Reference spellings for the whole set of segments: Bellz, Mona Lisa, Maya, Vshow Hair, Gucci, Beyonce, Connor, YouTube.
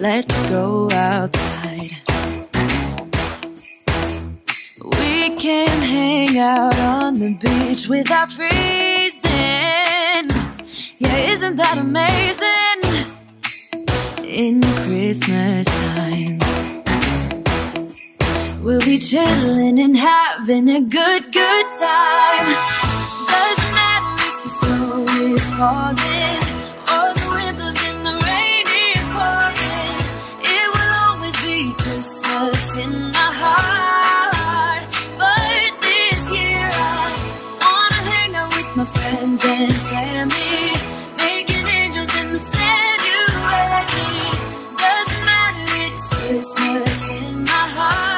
Let's go outside. We can hang out on the beach without freezing. Yeah, isn't that amazing? In Christmas times, we'll be chilling and having a good time. Doesn't matter if the snow is falling or the wind blows in the rain is pouring. It will always be Christmas in my heart. But this year I wanna hang out with my friends and family, making angels in the sanctuary. Doesn't matter, it's Christmas in my heart.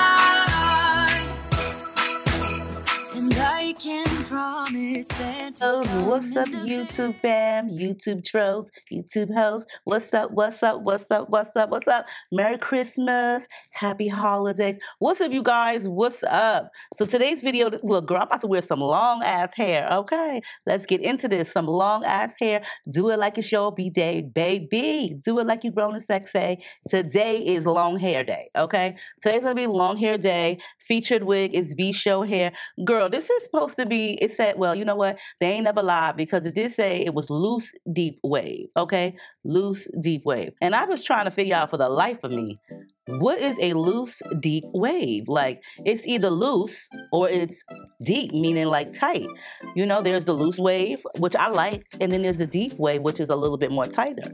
And I can promise Santa's coming. What's up, YouTube fam, YouTube trolls, YouTube hoes? What's up, what's up, what's up, what's up, what's up? Merry Christmas, happy holidays. What's up, you guys? What's up? So today's video, look, girl, I'm about to wear some long-ass hair, okay? Let's get into this, some long-ass hair. Do it like it's your B-day, baby. Do it like you grown and sexy. Today is long hair day, okay? Today's gonna be long hair day. Featured wig is Vshow Hair. Girl, this is supposed to be, it said, well, you know what? They ain't never lied, because it did say it was loose, deep wave, okay? Loose, deep wave. And I was trying to figure out for the life of me, what is a loose, deep wave? Like, it's either loose or it's deep, meaning like tight. You know, there's the loose wave, which I like, and then there's the deep wave, which is a little bit more tighter,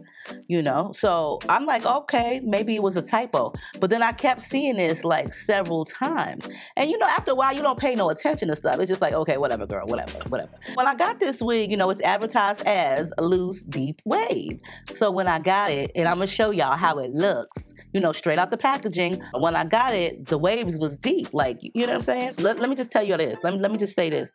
you know? So I'm like, okay, maybe it was a typo. But then I kept seeing this like several times. And you know, after a while, you don't pay no attention to stuff. It's just like, okay, whatever, girl, whatever, whatever. When I got this wig, you know, it's advertised as a loose, deep wave. So when I got it, and I'm gonna show y'all how it looks, you know, straight out the packaging. When I got it, the waves was deep. Like, you know what I'm saying? Let me just tell you this. Let me just say this,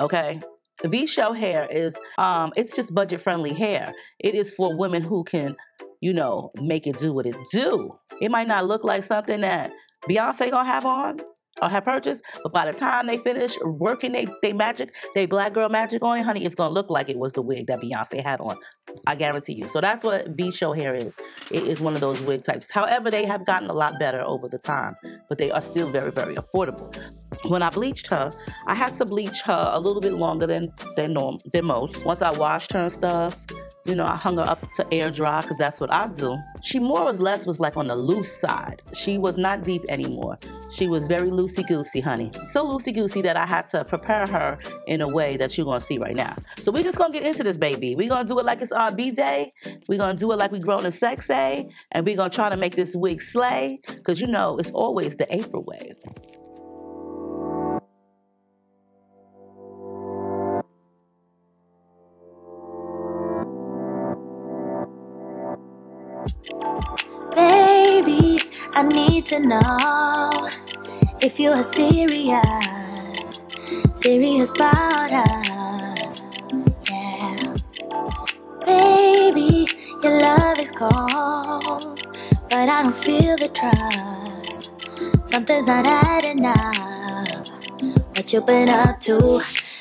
okay? Vshow Hair is, it's just budget-friendly hair. It is for women who can, you know, make it do what it do. It might not look like something that Beyonce gonna have on or have purchased, but by the time they finish working they magic, they black girl magic on it, honey, it's gonna look like it was the wig that Beyonce had on. I guarantee you. So that's what Vshow Hair is. It is one of those wig types. However, they have gotten a lot better over the time, but they are still very, very affordable. When I bleached her, I had to bleach her a little bit longer than most. Once I washed her and stuff, you know, I hung her up to air dry because that's what I do. She more or less was like on the loose side. She was not deep anymore. She was very loosey-goosey, honey. So loosey-goosey that I had to prepare her in a way that you're going to see right now. So we're just going to get into this, baby. We're going to do it like it's our B-Day. We're going to do it like we grown and sexy. And we're going to try to make this wig slay because, you know, it's always the April wave. Baby, I need to know if you are serious, serious about us, yeah. Baby, your love is cold, but I don't feel the trust. Something's not adding up. What you been up to?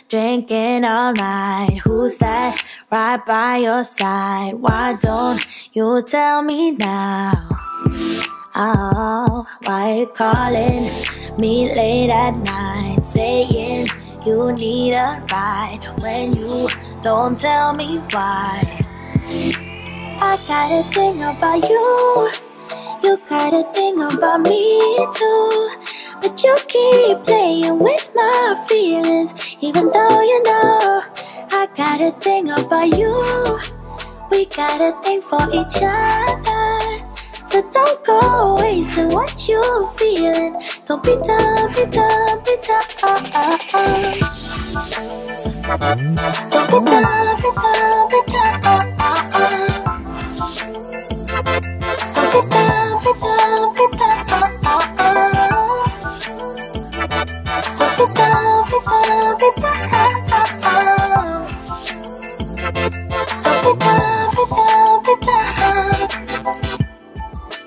Drinking all night, who's that right by your side? Why don't you tell me now? Oh, why you calling me late at night, saying you need a ride when you don't tell me why? I got a thing about you, you got a thing about me too, but you keep playing with my feelings. Even though you know I got a thing about you, we got a thing for each other. So don't go wasting what you're feeling. Don't be dumb, be dumb, be dumb. Don't be dumb, be dumb, be dumb. Don't be dumb, be dumb, be dumb. Don't be dumb.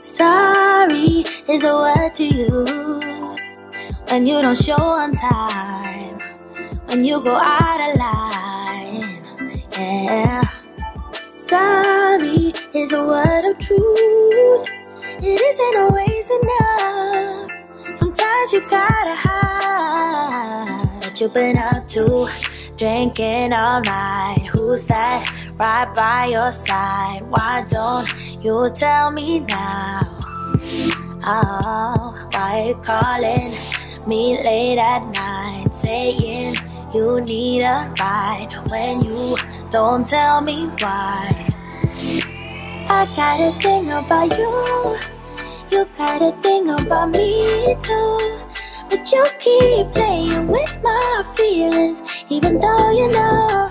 Sorry is a word to you when you don't show on time, when you go out of line, yeah. Sorry is a word of truth It isn't always enough. Sometimes you gotta hide what you've been up to, drinking all night. Who's that right by your side? Why don't you tell me now? Oh, why you calling me late at night, saying you need a ride when you don't tell me why? I got a thing about you, you got a thing about me too, but you keep playing with my feelings, even though you know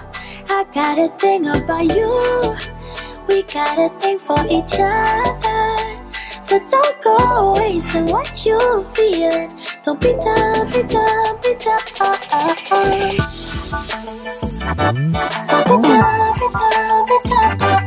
I got a thing about you. We got a thing for each other, so don't go wasting what you're feeling. Don't be dumb, be dumb, be dumb. Don't be dumb, be dumb, be dumb.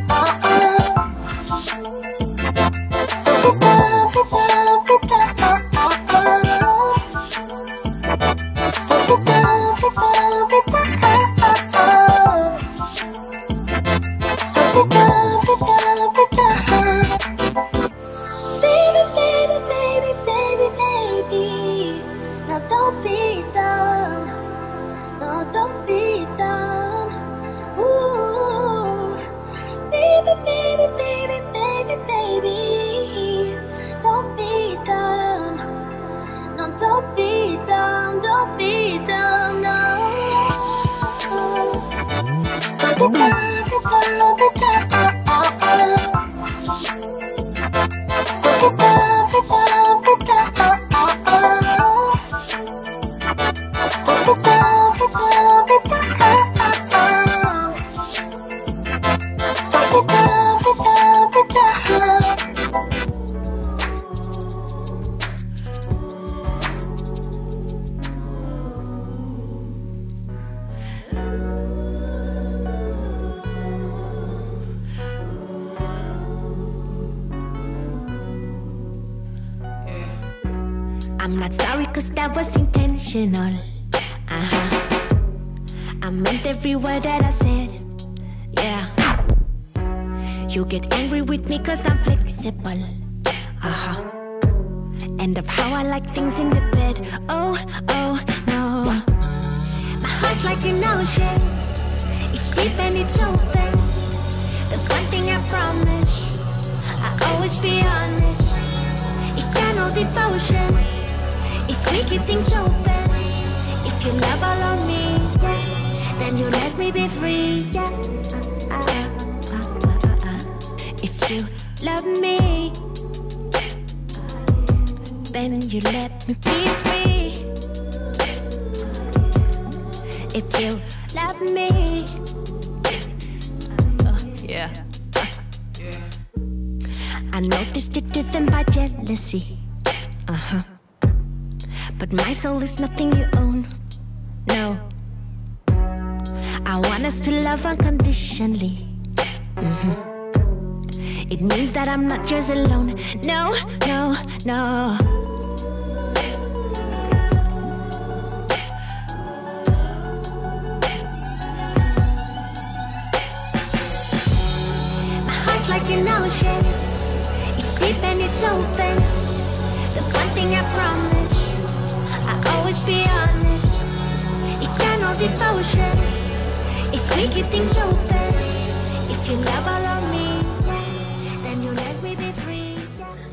I'm not sorry, cause that was intentional. I meant every word that I said. Yeah. You get angry with me cause I'm flexible. And of how I like things in the bed. Oh, oh, no. My heart's like an ocean. It's deep and it's open. But one thing I promise, I'll always be honest. Eternal devotion. If we keep things open, if you love all on me, yeah, then you let me be free, yeah. If you love me, then you let me be free. If you love me, I noticed you're driven by jealousy. But my soul is nothing you own, no. I want us to love unconditionally. It means that I'm not yours alone, no, no, no. My heart's like an ocean. It's deep and it's open. The one thing I promise, always be honest, eternal devotion. If we keep things open, if you love all of me, then you let me be free.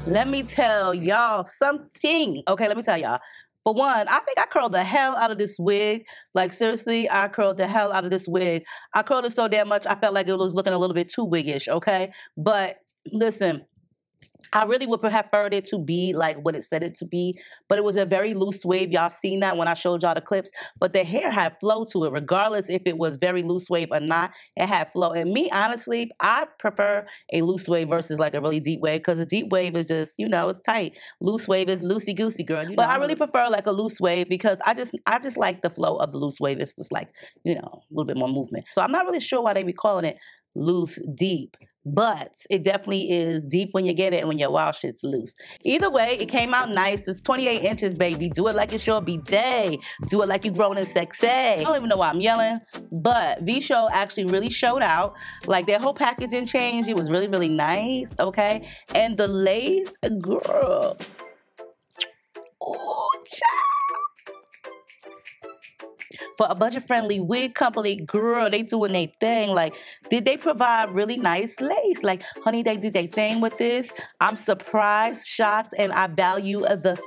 Let me tell y'all something. Okay, let me tell y'all. For one, I think I curled the hell out of this wig. Like, seriously, I curled the hell out of this wig. I curled it so damn much, I felt like it was looking a little bit too wiggish, okay? But listen, I really would have preferred it to be like what it said it to be, but it was a very loose wave. Y'all seen that when I showed y'all the clips, but the hair had flow to it, regardless if it was very loose wave or not, it had flow. And me, honestly, I prefer a loose wave versus like a really deep wave, because a deep wave is just, you know, it's tight. Loose wave is loosey-goosey, girl. You know, but I really prefer like a loose wave because I just like the flow of the loose wave. It's just like, you know, a little bit more movement. So I'm not really sure why they be calling it loose, deep. But it definitely is deep when you get it, and when your wild shit's loose. Either way, it came out nice. It's 28 inches, baby. Do it like it's your bidet. Do it like you grown and sexy. I don't even know why I'm yelling, but Vshow actually really showed out. Like, their whole packaging changed. It was really, really nice, okay? And the lace, girl. Oh, for a budget-friendly wig company, girl, they doing their thing. Like, did they provide really nice lace? Like, honey, they did their thing with this. I'm surprised, shocked, and I value the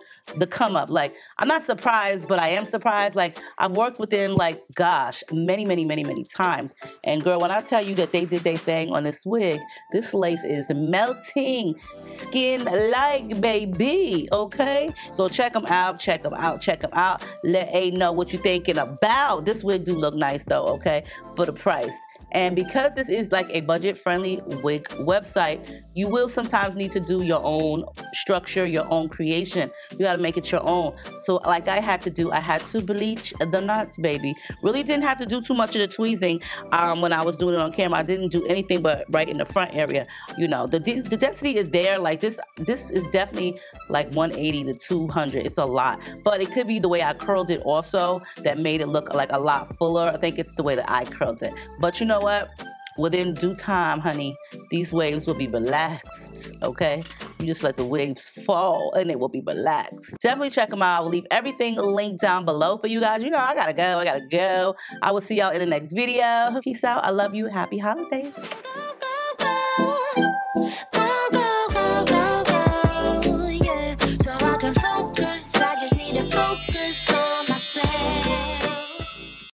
come up. Like, I'm not surprised, but I am surprised. Like, I've worked with them, like, gosh, many, many, many, many times. And girl, when I tell you that they did their thing on this wig, this lace is melting skin like, baby, okay? So check them out, check them out, check them out. Let A know what you're thinking about. This wig do look nice though, okay, for the price. And because this is like a budget-friendly wig website, you will sometimes need to do your own structure, your own creation. You gotta make it your own. So like I had to do, I had to bleach the knots, baby. Really didn't have to do too much of the tweezing when I was doing it on camera. I didn't do anything but right in the front area. You know, the density is there. Like this is definitely like 180 to 200. It's a lot. But it could be the way I curled it also that made it look like a lot fuller. I think it's the way that I curled it. But you know what? Within due time, honey, these waves will be relaxed, okay? You just let the waves fall and it will be relaxed. Definitely check them out. I will leave everything linked down below for you guys. You know, I gotta go. I will see y'all in the next video. Peace out. I love you. Happy holidays.